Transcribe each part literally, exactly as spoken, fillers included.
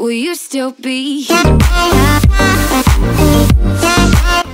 Will you still be?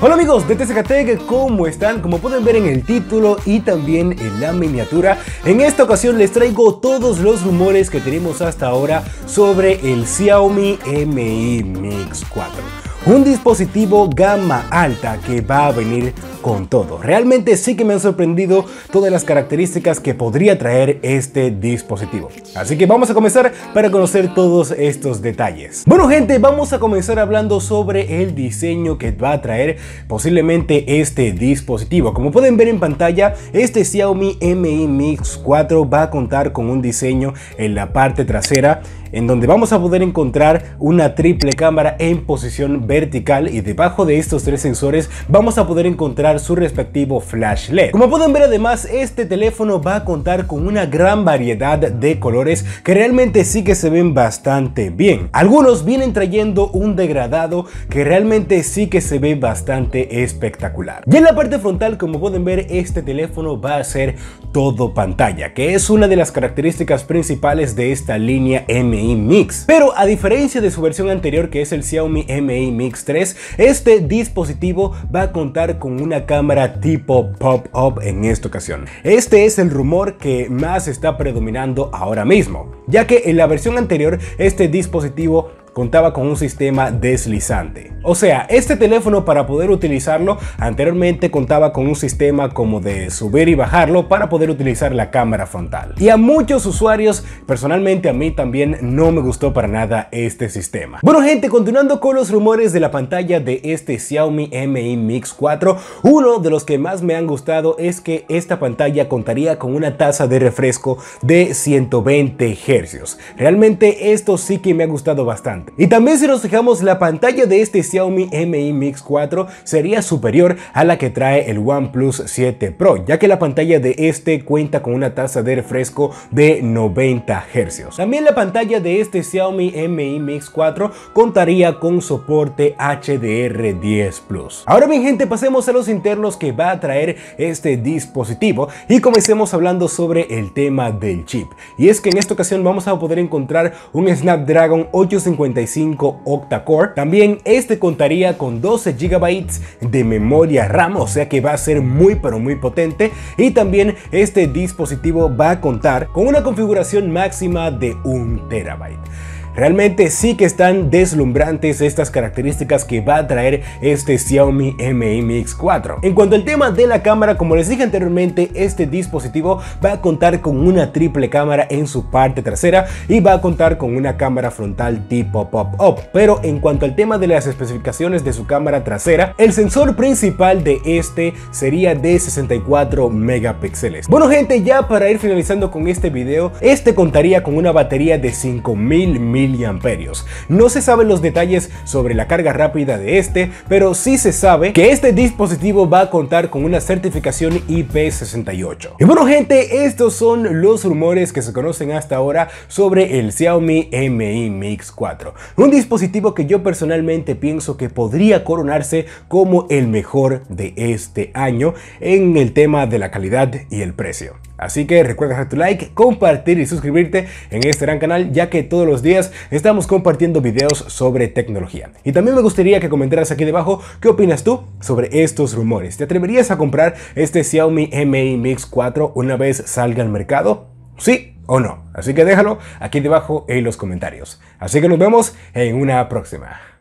Hola amigos de TCKTech, ¿cómo están? Como pueden ver en el título y también en la miniatura, en esta ocasión les traigo todos los rumores que tenemos hasta ahora sobre el Xiaomi Mi Mix cuatro. Un dispositivo gama alta que va a venir con todo. Realmente sí que me han sorprendido todas las características que podría traer este dispositivo. Así que vamos a comenzar para conocer todos estos detalles. Bueno gente, vamos a comenzar hablando sobre el diseño que va a traer posiblemente este dispositivo. Como pueden ver en pantalla, este Xiaomi Mi Mix cuatro va a contar con un diseño en la parte trasera, en donde vamos a poder encontrar una triple cámara en posición vertical y debajo de estos tres sensores vamos a poder encontrar su respectivo flash L E D. Como pueden ver además, este teléfono va a contar con una gran variedad de colores que realmente sí que se ven bastante bien. Algunos vienen trayendo un degradado que realmente sí que se ve bastante espectacular. Y en la parte frontal, como pueden ver, este teléfono va a ser todo pantalla, que es una de las características principales de esta línea Mi Mix. Pero a diferencia de su versión anterior, que es el Xiaomi Mi Mix tres, este dispositivo va a contar con una cámara tipo pop-up en esta ocasión. Este es el rumor que más está predominando ahora mismo, ya que en la versión anterior este dispositivo contaba con un sistema deslizante. O sea, este teléfono, para poder utilizarlo, anteriormente contaba con un sistema como de subir y bajarlo para poder utilizar la cámara frontal. Y a muchos usuarios, personalmente a mí también, no me gustó para nada este sistema. Bueno gente, continuando con los rumores de la pantalla de este Xiaomi Mi Mix cuatro, uno de los que más me han gustado es que esta pantalla contaría con una tasa de refresco de ciento veinte hercios. Realmente esto sí que me ha gustado bastante. Y también, si nos fijamos, la pantalla de este Xiaomi Mi Mix cuatro sería superior a la que trae el OnePlus siete Pro, ya que la pantalla de este cuenta con una tasa de refresco de noventa hercios. También la pantalla de este Xiaomi Mi Mix cuatro contaría con soporte H D R diez Plus. Ahora bien gente, pasemos a los internos que va a traer este dispositivo y comencemos hablando sobre el tema del chip. Y es que en esta ocasión vamos a poder encontrar un Snapdragon ochocientos cincuenta y cinco octa-core. También este contaría con doce gigabytes de memoria RAM, o sea que va a ser muy pero muy potente. Y también este dispositivo va a contar con una configuración máxima de un terabyte. Realmente sí que están deslumbrantes estas características que va a traer este Xiaomi Mi Mix cuatro. En cuanto al tema de la cámara, como les dije anteriormente, este dispositivo va a contar con una triple cámara en su parte trasera y va a contar con una cámara frontal tipo pop-up. Pero en cuanto al tema de las especificaciones de su cámara trasera, el sensor principal de este sería de sesenta y cuatro megapíxeles. Bueno gente, ya para ir finalizando con este video, este contaría con una batería de cinco mil miliamperios. No se saben los detalles sobre la carga rápida de este, pero sí se sabe que este dispositivo va a contar con una certificación I P sesenta y ocho. Y bueno gente, estos son los rumores que se conocen hasta ahora sobre el Xiaomi Mi Mix cuatro, un dispositivo que yo personalmente pienso que podría coronarse como el mejor de este año en el tema de la calidad y el precio. Así que recuerda dejar tu like, compartir y suscribirte en este gran canal, ya que todos los días estamos compartiendo videos sobre tecnología. Y también me gustaría que comentaras aquí debajo qué opinas tú sobre estos rumores. ¿Te atreverías a comprar este Xiaomi Mi Mix cuatro una vez salga al mercado? ¿Sí o no? Así que déjalo aquí debajo en los comentarios. Así que nos vemos en una próxima.